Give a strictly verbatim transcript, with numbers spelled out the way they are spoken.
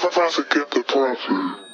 If I can get the profit.